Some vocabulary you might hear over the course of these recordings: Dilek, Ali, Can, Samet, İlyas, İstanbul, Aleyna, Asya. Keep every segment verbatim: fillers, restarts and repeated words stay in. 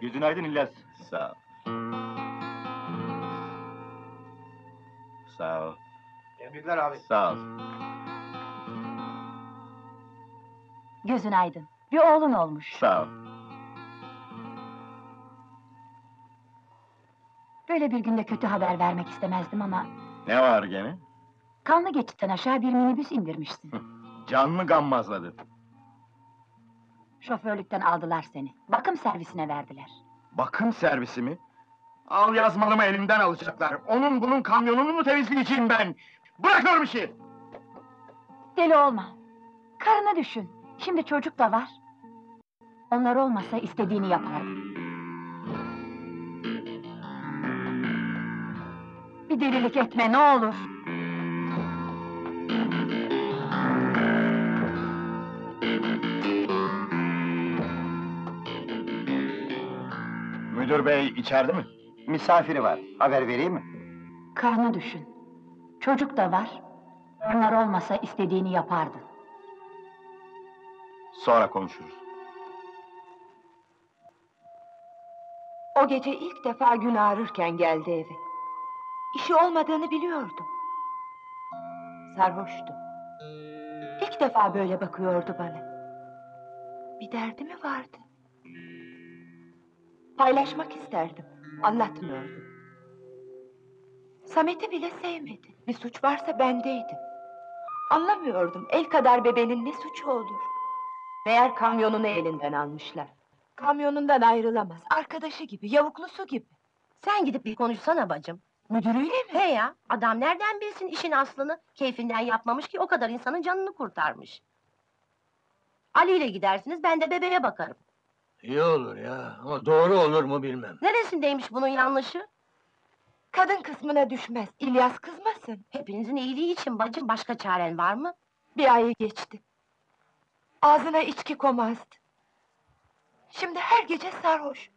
Gözün aydın İlyas. Sağ ol. Sağ ol. Tebrikler abi. Sağ ol. Gözün aydın. Bir oğlun olmuş. Sağ ol. Böyle bir günde kötü haber vermek istemezdim ama... Ne var gene? Kanlı geçitten aşağı bir minibüs indirmişsin. Canlı gammazladı. Şoförlükten aldılar seni. Bakım servisine verdiler. Bakım servisi mi? Al yazmalımı elimden alacaklar. Onun bunun kamyonunu mu temizleyeceğim ben? Bırakıyorum işi! Deli olma. Karına düşün. Şimdi çocuk da var. Onlar olmasa istediğini yapar. Bir delilik etme ne olur. Müdür bey içeride mi? Misafiri var. Haber vereyim mi? Karnı düşün. Çocuk da var. Onlar olmasa istediğini yapardın. Sonra konuşuruz. O gece ilk defa gün ağrırken geldi eve. İşi olmadığını biliyordum. Sarhoştu. İlk defa böyle bakıyordu bana. Bir derdi mi vardı? Paylaşmak isterdim, anlatmıyordum. Samet'i bile sevmedi. Bir suç varsa bendeydi. Anlamıyordum, el kadar bebenin ne suçu olur? Meğer kamyonunu elinden almışlar. Kamyonundan ayrılamaz, arkadaşı gibi, yavuklusu gibi. Sen gidip bir konuşsana bacım. Müdürüyle mi? He ya, adam nereden bilsin işin aslını? Keyfinden yapmamış ki o kadar insanın canını kurtarmış. Ali ile gidersiniz, ben de bebeğe bakarım. İyi olur ya, ama doğru olur mu bilmem. Neresindeymiş bunun yanlışı? Kadın kısmına düşmez, İlyas kızmasın. Hepinizin iyiliği için bacım, başka çaren var mı? Bir ayı geçti. Ağzına içki komazdı. Şimdi her gece sarhoş.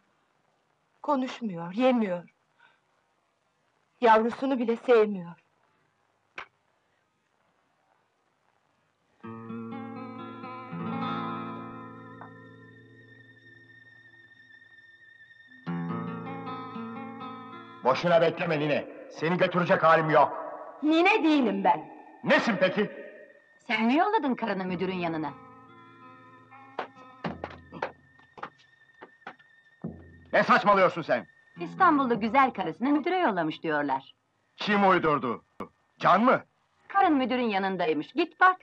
Konuşmuyor, yemiyor. Yavrusunu bile sevmiyor. Boşuna bekleme nine, seni götürecek halim yok. Nine değilim ben. Nesin peki? Sen mi yolladın karını müdürün yanına? Ne saçmalıyorsun sen? İstanbul'da güzel karısını müdüre yollamış diyorlar. Kim uydurdu? Can mı? Karın müdürün yanındaymış, git bak.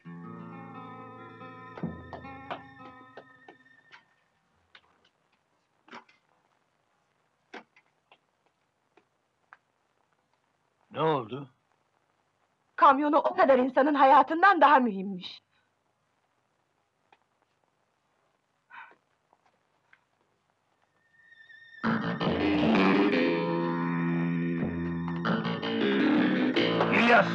Ne oldu? Kamyonu o kadar insanın hayatından daha mühimmiş. İlyas!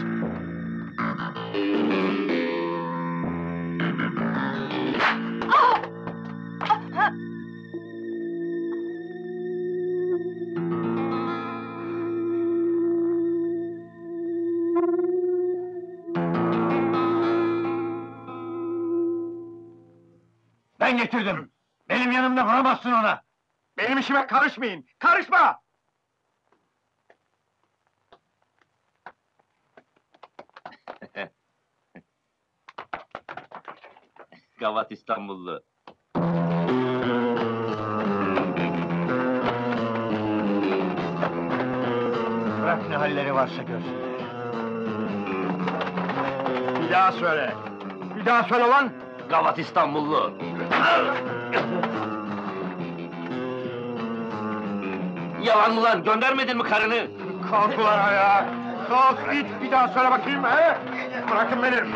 Ben getirdim. Benim yanımda vuramazsın ona. Benim işime karışmayın. Karışma! Gavat İstanbullu. Bırak ne halleri varsa görsün. Bir daha söyle. Bir daha söyle lan. Gavat İstanbullu. Yalan mı lan? Göndermedin mi karını? Kalk ulan ya! Kalk git! Bir daha söyle bakayım he! Bırakın beni!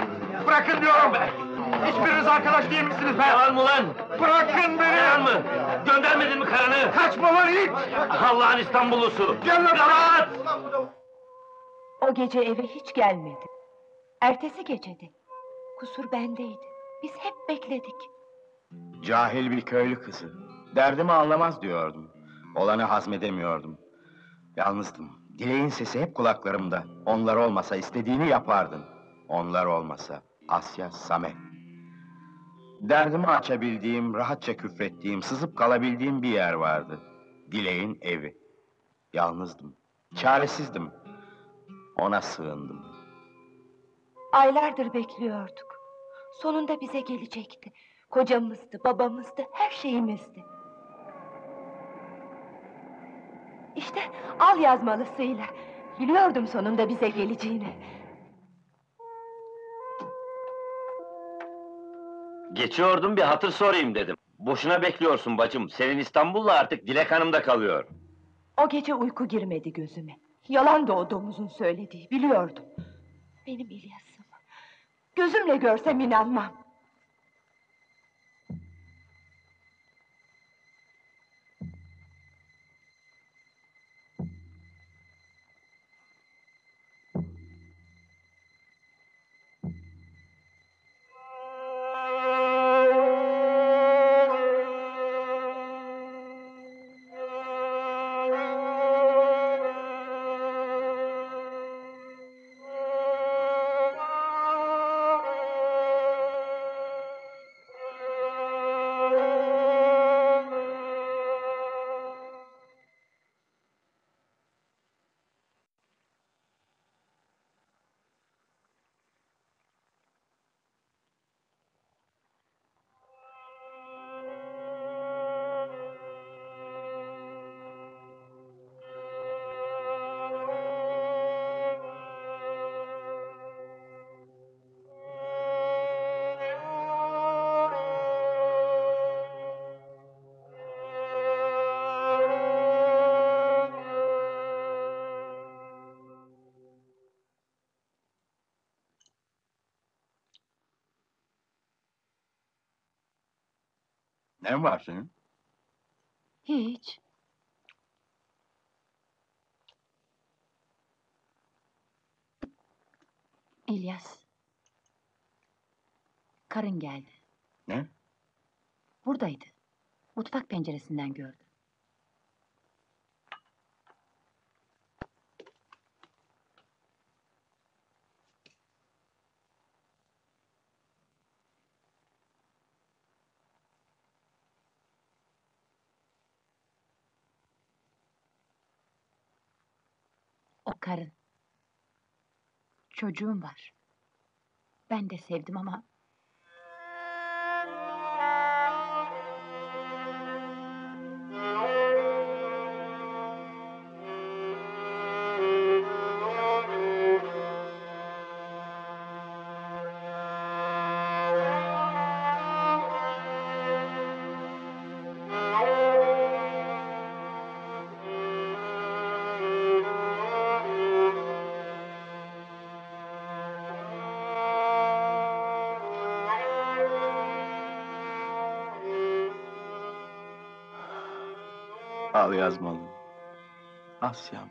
Bırakın diyorum! Hiçbiriniz arkadaş değil misiniz be? Yalan mı lan? Bırakın beni! Yalan mı? Göndermedin mi karını? Kaçma lan it! Allah'ın İstanbullusu! Gel lan! Gavat! O gece eve hiç gelmedi. Ertesi gecedi. Kusur bendeydi. Biz hep bekledik. Cahil bir köylü kızı. Derdimi anlamaz diyordum. Olanı hazmedemiyordum. Yalnızdım. Dileğin sesi hep kulaklarımda. Onlar olmasa istediğini yapardın. Onlar olmasa. Asya, Samet. Derdimi açabildiğim, rahatça küfrettiğim, sızıp kalabildiğim bir yer vardı. Dilek'in evi. Yalnızdım, çaresizdim. Ona sığındım. Aylardır bekliyorduk. Sonunda bize gelecekti. Kocamızdı, babamızdı, her şeyimizdi. İşte al yazmalısıyla. Biliyordum sonunda bize geleceğini. Geçiyordum, bir hatır sorayım dedim. Boşuna bekliyorsun bacım, senin İstanbul'la artık Dilek Hanım'da kalıyor. O gece uyku girmedi gözüme. Yalan da o domuzun söylediği, biliyordum. Benim İlyas'ım. Gözümle görsem inanmam. Ne var senin? Hiç. İlyas. Karın geldi. Ne? Buradaydı. Mutfak penceresinden gördüm. Karın. Çocuğum var. Ben de sevdim ama... Al yazmalı. Asya'm.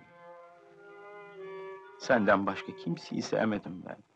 Senden başka kimseyi sevmedim ben.